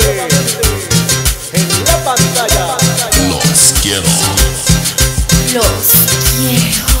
adelante en la pantalla. Los quiero. Los quiero.